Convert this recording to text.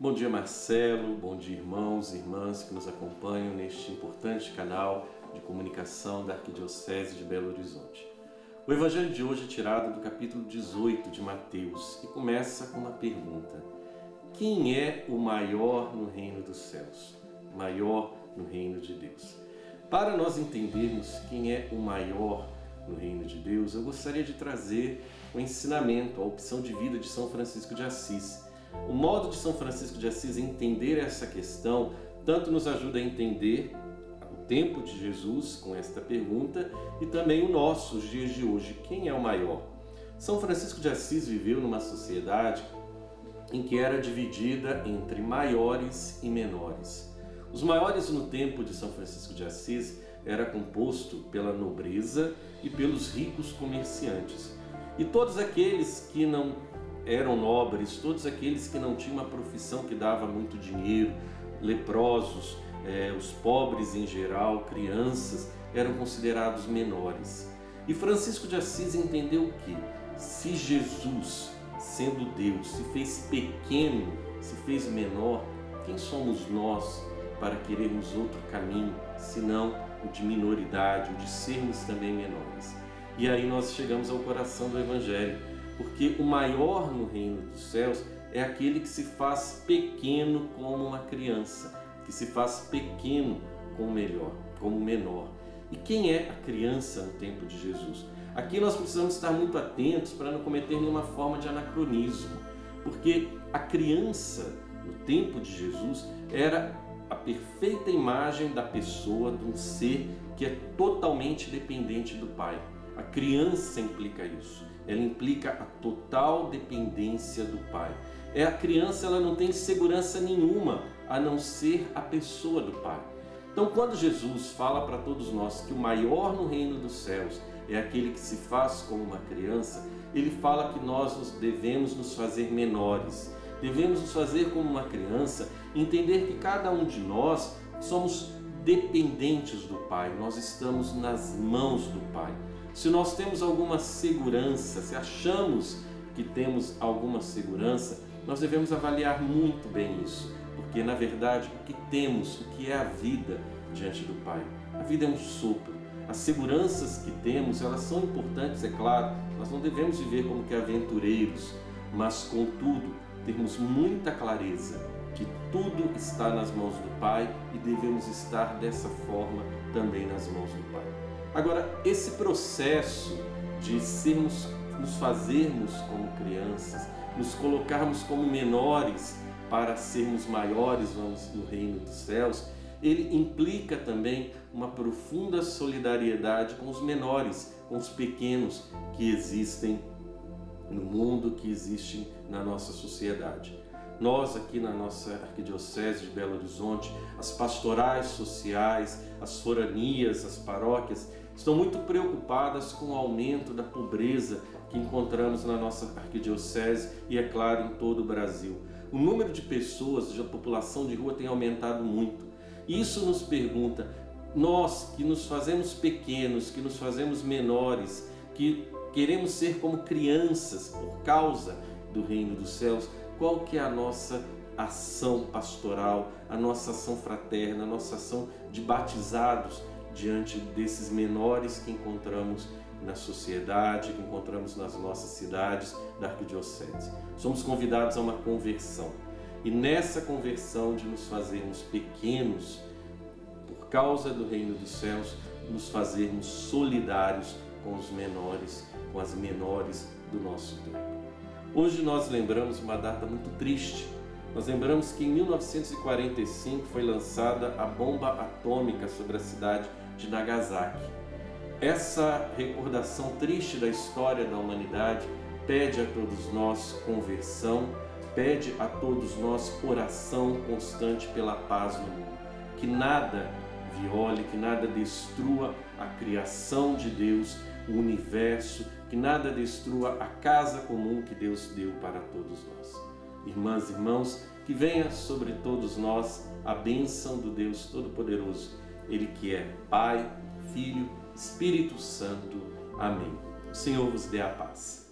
Bom dia, Marcelo, bom dia, irmãos e irmãs que nos acompanham neste importante canal de comunicação da Arquidiocese de Belo Horizonte. O Evangelho de hoje é tirado do capítulo 18 de Mateus e começa com uma pergunta: quem é o maior no reino dos céus? Maior no reino de Deus. Para nós entendermos quem é o maior no reino de Deus, eu gostaria de trazer o ensinamento, a opção de vida de São Francisco de Assis. O modo de São Francisco de Assis entender essa questão tanto nos ajuda a entender o tempo de Jesus com esta pergunta e também o nosso, os dias de hoje. Quem é o maior? São Francisco de Assis viveu numa sociedade em que era dividida entre maiores e menores. Os maiores no tempo de São Francisco de Assis era composto pela nobreza e pelos ricos comerciantes. E todos aqueles que não eram nobres, todos aqueles que não tinham uma profissão que dava muito dinheiro, leprosos, os pobres em geral, crianças, eram considerados menores. E Francisco de Assis entendeu que se Jesus, sendo Deus, se fez pequeno, se fez menor, quem somos nós para querermos outro caminho, senão o de minoridade, o de sermos também menores? E aí nós chegamos ao coração do Evangelho, porque o maior no reino dos céus é aquele que se faz pequeno como uma criança, que se faz pequeno como menor. E quem é a criança no tempo de Jesus? Aqui nós precisamos estar muito atentos para não cometer nenhuma forma de anacronismo, porque a criança no tempo de Jesus era a perfeita imagem da pessoa, de um ser que é totalmente dependente do Pai. A criança implica isso, ela implica a total dependência do Pai. A criança, ela não tem segurança nenhuma a não ser a pessoa do Pai. Então, quando Jesus fala para todos nós que o maior no reino dos céus é aquele que se faz como uma criança, ele fala que nós devemos nos fazer menores, devemos nos fazer como uma criança, entender que cada um de nós somos dependentes do Pai, nós estamos nas mãos do Pai. Se nós temos alguma segurança, se achamos que temos alguma segurança, nós devemos avaliar muito bem isso, porque na verdade o que temos, o que é a vida diante do Pai? A vida é um sopro. As seguranças que temos, elas são importantes, é claro, nós não devemos viver como que aventureiros, mas contudo, temos muita clareza que tudo está nas mãos do Pai e devemos estar dessa forma também nas mãos do Pai. Agora, esse processo de nos fazermos como crianças, nos colocarmos como menores para sermos maiores no reino dos céus, ele implica também uma profunda solidariedade com os menores, com os pequenos que existem no mundo, que existem na nossa sociedade. Nós aqui na nossa Arquidiocese de Belo Horizonte, as pastorais sociais, as foranias, as paróquias, estão muito preocupadas com o aumento da pobreza que encontramos na nossa Arquidiocese e, é claro, em todo o Brasil. O número de pessoas, de população de rua, tem aumentado muito. Isso nos pergunta, nós que nos fazemos pequenos, que nos fazemos menores, que queremos ser como crianças por causa do reino dos céus, qual que é a nossa ação pastoral, a nossa ação fraterna, a nossa ação de batizados diante desses menores que encontramos na sociedade, que encontramos nas nossas cidades da Arquidiocese? Somos convidados a uma conversão. E nessa conversão de nos fazermos pequenos por causa do reino dos céus, nos fazermos solidários com os menores, com as menores do nosso tempo. Hoje nós lembramos uma data muito triste. Nós lembramos que em 1945 foi lançada a bomba atômica sobre a cidade de Nagasaki. Essa recordação triste da história da humanidade pede a todos nós conversão, pede a todos nós oração constante pela paz no mundo. Que nada viole, que nada destrua a criação de Deus, o universo, que nada destrua a casa comum que Deus deu para todos nós. Irmãs e irmãos, que venha sobre todos nós a bênção do Deus Todo-Poderoso, Ele que é Pai, Filho, Espírito Santo. Amém. O Senhor vos dê a paz.